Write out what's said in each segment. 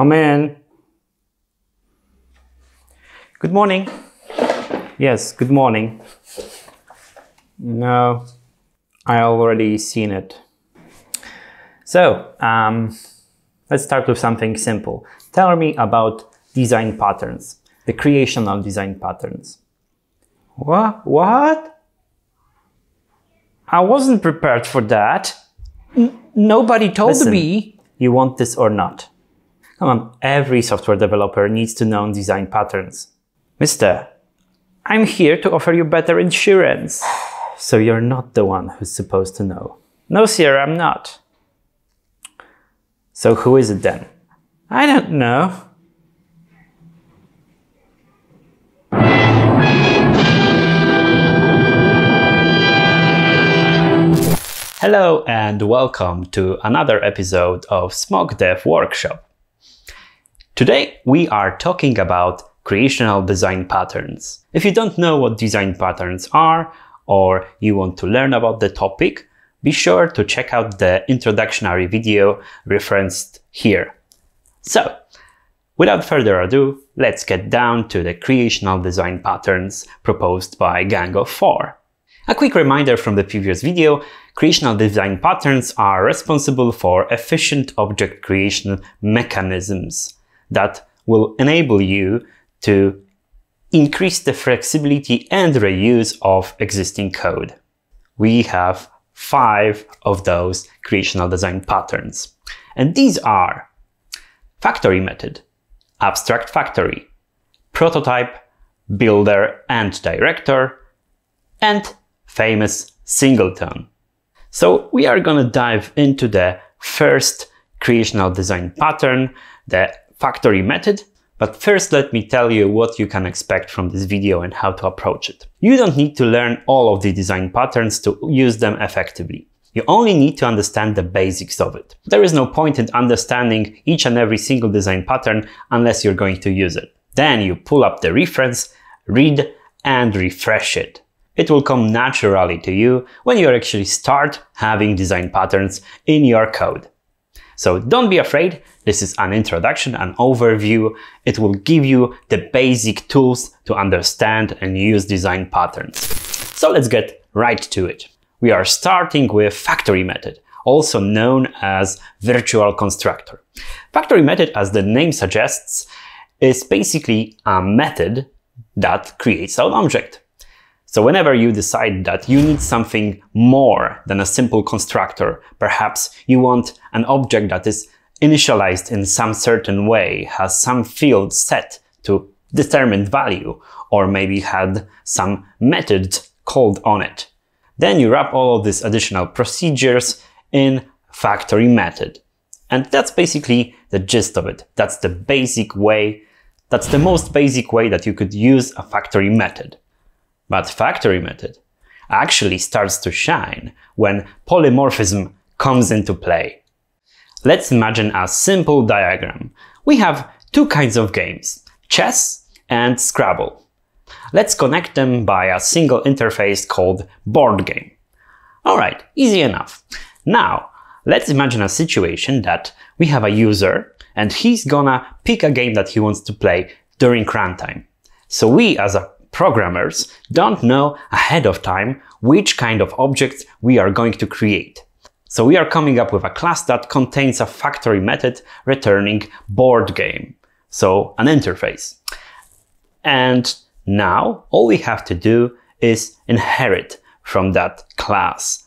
Come in. Good morning. Yes, good morning. No, I already seen it. So let's start with something simple. Tell me about design patterns, the creation of design patterns. What? I wasn't prepared for that. Nobody told me. You want this or not? Come on, every software developer needs to know design patterns. Mister, I'm here to offer you better insurance. So you're not the one who's supposed to know. No, sir, I'm not. So who is it then? I don't know. Hello and welcome to another episode of Smok Dev Workshop. Today we are talking about creational design patterns. If you don't know what design patterns are or you want to learn about the topic, be sure to check out the introductory video referenced here. So, without further ado, let's get down to the creational design patterns proposed by Gang of Four. A quick reminder from the previous video, creational design patterns are responsible for efficient object creation mechanisms that will enable you to increase the flexibility and reuse of existing code. We have 5 of those creational design patterns. And these are Factory Method, Abstract Factory, Prototype, Builder and Director, and famous Singleton. So we are going to dive into the first creational design pattern, the Factory Method. But first, let me tell you what you can expect from this video and how to approach it. You don't need to learn all of the design patterns to use them effectively. You only need to understand the basics of it. There is no point in understanding each and every single design pattern unless you're going to use it. Then you pull up the reference, read and refresh it. It will come naturally to you when you actually start having design patterns in your code. So don't be afraid, this is an introduction, an overview. It will give you the basic tools to understand and use design patterns. So let's get right to it. We are starting with Factory Method, also known as Virtual Constructor. Factory Method, as the name suggests, is basically a method that creates an object. So whenever you decide that you need something more than a simple constructor, perhaps you want an object that is initialized in some certain way, has some field set to determined value, or maybe had some method called on it. Then you wrap all of these additional procedures in Factory Method. And that's basically the gist of it. That's the basic way, that's the most basic way that you could use a Factory Method. But Factory Method actually starts to shine when polymorphism comes into play. Let's imagine a simple diagram. We have 2 kinds of games, chess and Scrabble. Let's connect them by a single interface called board game. Alright, easy enough. Now, let's imagine a situation that we have a user and he's gonna pick a game that he wants to play during runtime. So we as a programmers don't know ahead of time which kind of objects we are going to create. So we are coming up with a class that contains a Factory Method returning board game, so an interface. And now all we have to do is inherit from that class.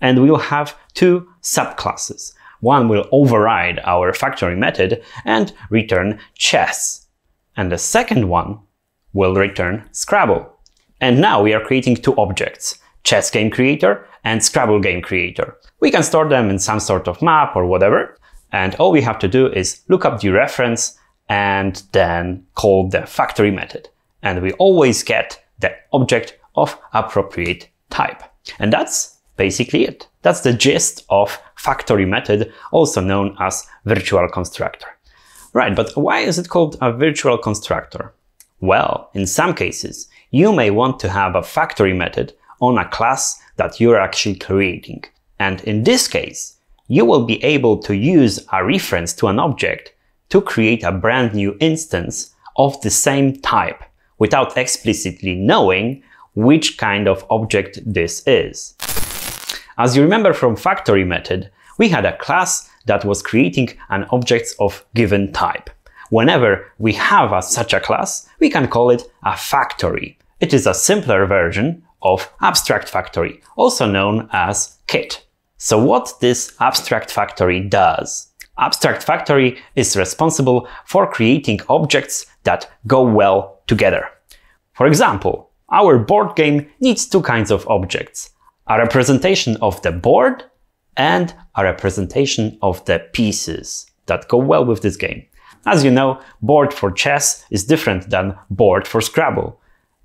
And we will have 2 subclasses. One will override our Factory Method and return chess. And the second one will return Scrabble. And now we are creating 2 objects, chess game creator and Scrabble game creator. We can store them in some sort of map or whatever. And all we have to do is look up the reference and then call the Factory Method. And we always get the object of appropriate type. And that's basically it. That's the gist of Factory Method, also known as Virtual Constructor. Right, but why is it called a Virtual Constructor? Well, in some cases, you may want to have a Factory Method on a class that you're actually creating. And in this case, you will be able to use a reference to an object to create a brand new instance of the same type without explicitly knowing which kind of object this is. As you remember from Factory Method, we had a class that was creating an object of given type. Whenever we have such a class, we can call it a factory. It is a simpler version of Abstract Factory, also known as Kit. So what this Abstract Factory does? Abstract Factory is responsible for creating objects that go well together. For example, our board game needs two kinds of objects: a representation of the board and a representation of the pieces that go well with this game. As you know, board for chess is different than board for Scrabble.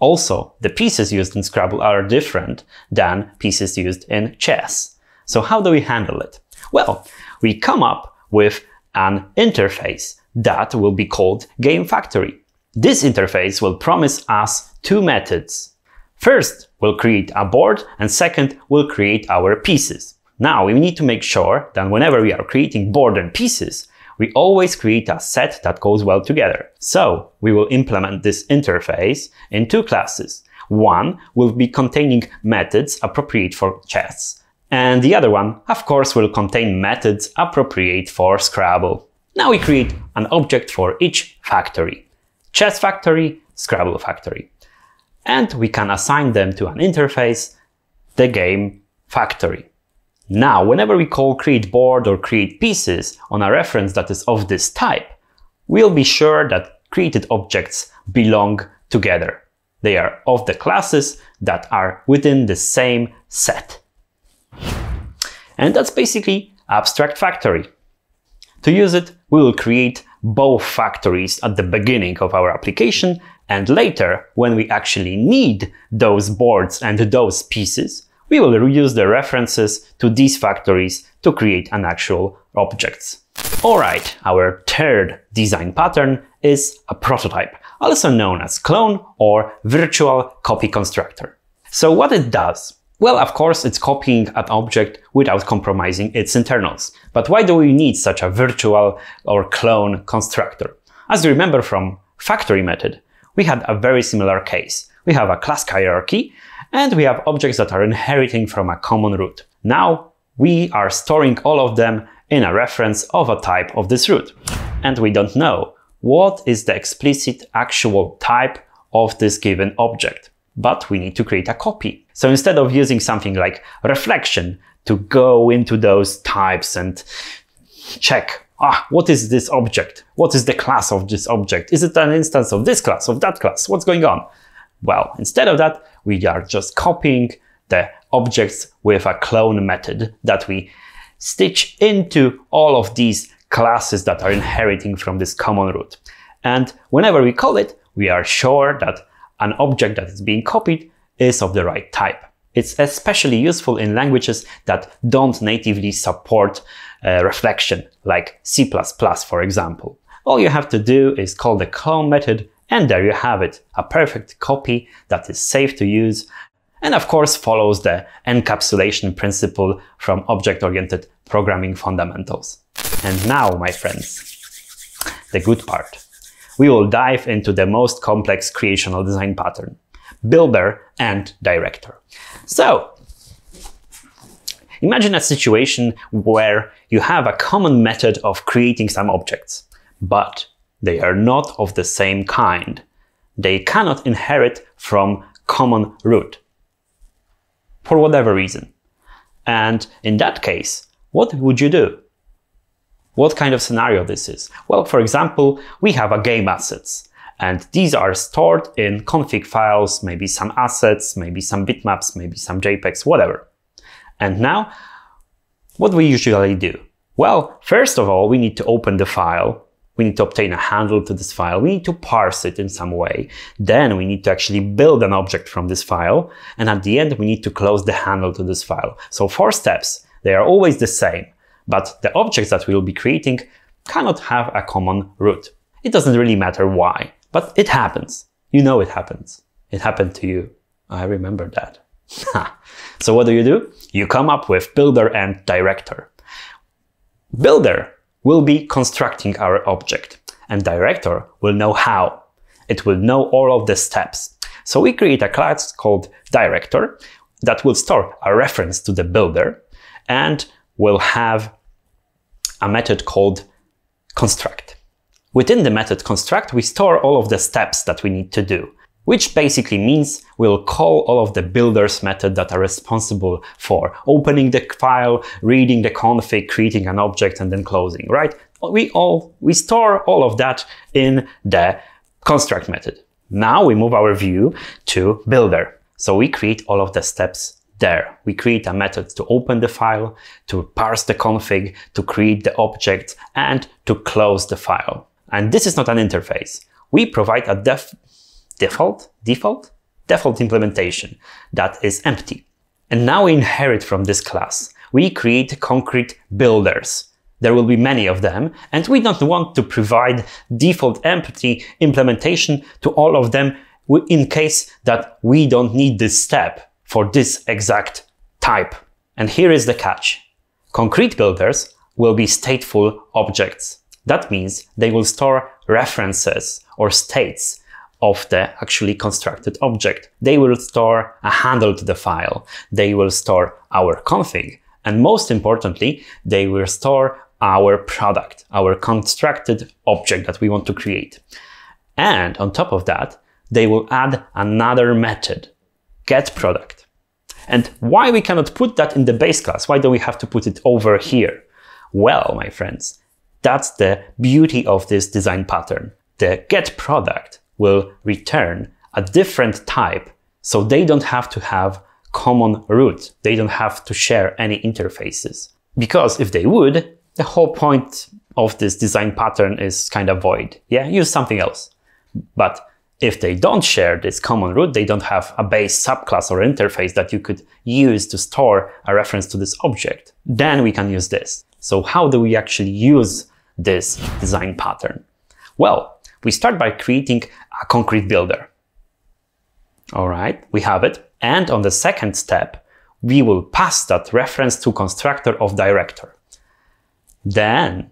Also, the pieces used in Scrabble are different than pieces used in chess. So how do we handle it? Well, we come up with an interface that will be called Game Factory. This interface will promise us two methods. First, we'll create a board, and second, we'll create our pieces. Now, we need to make sure that whenever we are creating board and pieces, we always create a set that goes well together. So we will implement this interface in two classes. One will be containing methods appropriate for chess, and the other one, of course, will contain methods appropriate for Scrabble. Now we create an object for each factory: chess factory, Scrabble factory. And we can assign them to an interface, the Game Factory. Now, whenever we call create board or create pieces on a reference that is of this type, we'll be sure that created objects belong together. They are of the classes that are within the same set. And that's basically Abstract Factory. To use it, we will create both factories at the beginning of our application, and later, when we actually need those boards and those pieces, we will reuse the references to these factories to create an actual object. Alright, our third design pattern is a prototype, also known as clone or virtual copy constructor. So what it does? Well, of course, it's copying an object without compromising its internals. But why do we need such a virtual or clone constructor? As you remember from Factory Method, we had a very similar case. We have a class hierarchy, and we have objects that are inheriting from a common root. Now we are storing all of them in a reference of a type of this root. And we don't know what is the explicit actual type of this given object, but we need to create a copy. So instead of using something like reflection to go into those types and check, what is this object? What is the class of this object? Is it an instance of this class, of that class? What's going on? Well, instead of that, we are just copying the objects with a clone method that we stitch into all of these classes that are inheriting from this common root. And whenever we call it, we are sure that an object that is being copied is of the right type. It's especially useful in languages that don't natively support reflection, like C++, for example. All you have to do is call the clone method, and there you have it, a perfect copy that is safe to use and of course follows the encapsulation principle from object-oriented programming fundamentals. And now, my friends, the good part. We will dive into the most complex creational design pattern: Builder and Director. So, imagine a situation where you have a common method of creating some objects, but they are not of the same kind. They cannot inherit from common root, for whatever reason. And in that case, what would you do? What kind of scenario this is? Well, for example, we have a game assets, and these are stored in config files, maybe some assets, maybe some bitmaps, maybe some JPEGs, whatever. And now, what do we usually do? Well, first of all, we need to open the file. We need to obtain a handle to this file, we need to parse it in some way, then we need to actually build an object from this file, and at the end we need to close the handle to this file. So 4 steps, they are always the same, but the objects that we will be creating cannot have a common root. It doesn't really matter why, but it happens. You know it happens. It happened to you. I remember that. So what do? You come up with Builder and Director. Builder We'll be constructing our object, and Director will know how. It will know all of the steps. So we create a class called Director that will store a reference to the Builder, and we'll have a method called Construct. Within the method Construct, we store all of the steps that we need to do, which basically means we'll call all of the builders methods that are responsible for opening the file, reading the config, creating an object, and then closing, right? We store all of that in the construct method. Now we move our view to builder. So we create all of the steps there. We create a method to open the file, to parse the config, to create the object, and to close the file. And this is not an interface. We provide a default implementation that is empty. And now we inherit from this class. We create concrete builders. There will be many of them, and we don't want to provide default empty implementation to all of them in case that we don't need this step for this exact type. And here is the catch. Concrete builders will be stateful objects. That means they will store references or states of the actually constructed object. They will store a handle to the file. They will store our config. And most importantly, they will store our product, our constructed object that we want to create. And on top of that, they will add another method, getProduct. And why we cannot put that in the base class? Why do we have to put it over here? Well, my friends, that's the beauty of this design pattern. The getProduct will return a different type, so they don't have to have common root. They don't have to share any interfaces. Because if they would, the whole point of this design pattern is kind of void. Yeah, use something else. But if they don't share this common root, they don't have a base subclass or interface that you could use to store a reference to this object, then we can use this. So how do we actually use this design pattern? Well, we start by creating a concrete builder. All right, we have it. And on the second step, we will pass that reference to constructor of director. Then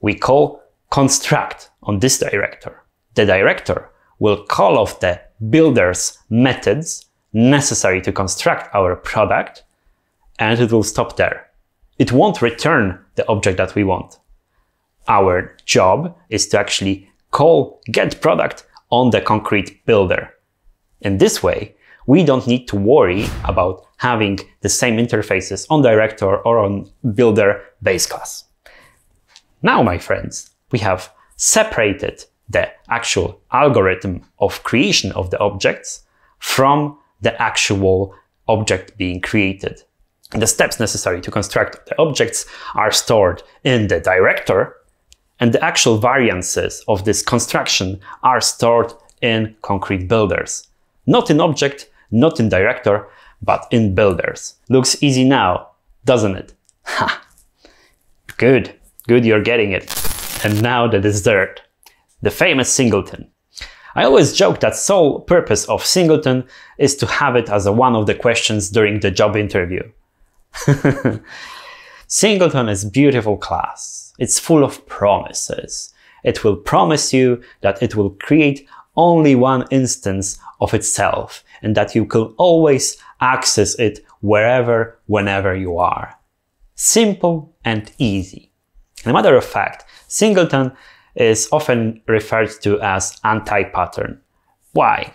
we call construct on this director. The director will call off the builder's methods necessary to construct our product, and it will stop there. It won't return the object that we want. Our job is to actually call getProduct on the concrete builder. In this way, we don't need to worry about having the same interfaces on director or on builder base class. Now, my friends, we have separated the actual algorithm of creation of the objects from the actual object being created. The steps necessary to construct the objects are stored in the director, and the actual variances of this construction are stored in concrete builders. Not in object, not in director, but in builders. Looks easy now, doesn't it? Ha! Good, good, you're getting it. And now the dessert. The famous Singleton. I always joke that sole purpose of Singleton is to have it as one of the questions during the job interview. Singleton is a beautiful class. It's full of promises. It will promise you that it will create only one instance of itself and that you can always access it wherever, whenever you are. Simple and easy. As a matter of fact, Singleton is often referred to as anti-pattern. Why?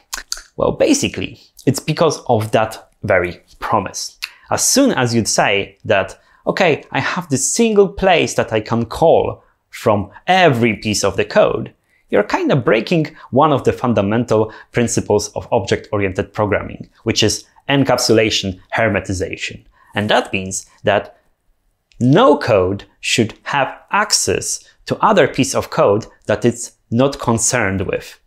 Well, basically, it's because of that very promise. As soon as you'd say that, okay, I have this single place that I can call from every piece of the code, you're kind of breaking one of the fundamental principles of object-oriented programming, which is encapsulation, hermetization. And that means that no code should have access to other piece of code that it's not concerned with.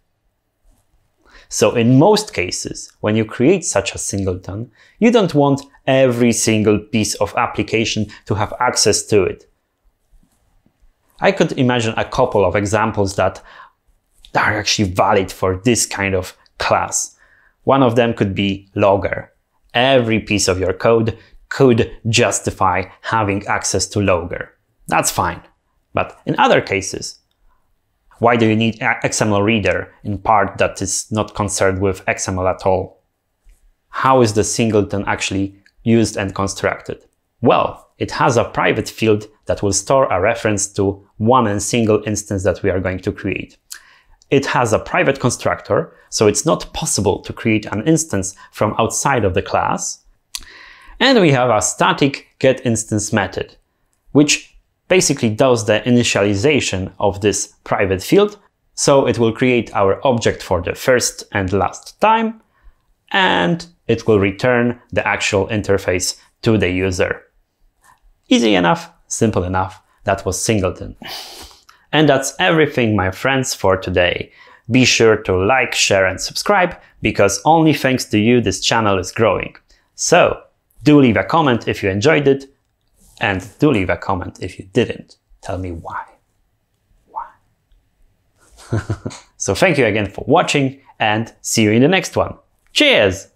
So in most cases, when you create such a singleton, you don't want every single piece of application to have access to it. I could imagine a couple of examples that are actually valid for this kind of class. One of them could be logger. Every piece of your code could justify having access to logger. That's fine. But in other cases, why do you need an XML reader in part that is not concerned with XML at all? How is the singleton actually used and constructed? Well, it has a private field that will store a reference to one and single instance that we are going to create. It has a private constructor, so it's not possible to create an instance from outside of the class. And we have a static getInstance method, which basically does the initialization of this private field. So it will create our object for the first and last time, and it will return the actual interface to the user. Easy enough, simple enough. That was Singleton. And that's everything, my friends, for today. Be sure to like, share and subscribe, because only thanks to you this channel is growing. So do leave a comment if you enjoyed it, and do leave a comment if you didn't. Tell me why. Why? So thank you again for watching, and see you in the next one. Cheers!